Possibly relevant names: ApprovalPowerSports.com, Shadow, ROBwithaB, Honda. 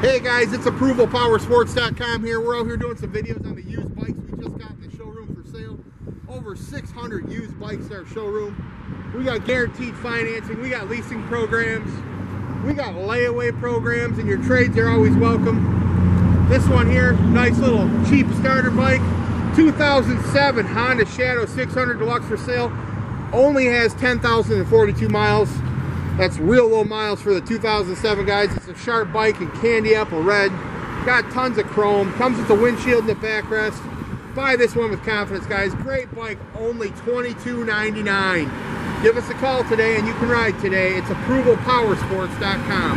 Hey guys, it's ApprovalPowerSports.com here. We're out here doing some videos on the used bikes we just got in the showroom for sale. Over 600 used bikes in our showroom. We got guaranteed financing, we got leasing programs, we got layaway programs, and your trades are always welcome. This one here, nice little cheap starter bike. 2007 Honda Shadow 600 Deluxe for sale. Only has 10,042 miles. That's real low miles for the 2007, guys. It's a sharp bike in candy apple red. Got tons of chrome. Comes with the windshield and the backrest. Buy this one with confidence, guys. Great bike, only $22.99. Give us a call today and you can ride today. It's ApprovalPowerSports.com.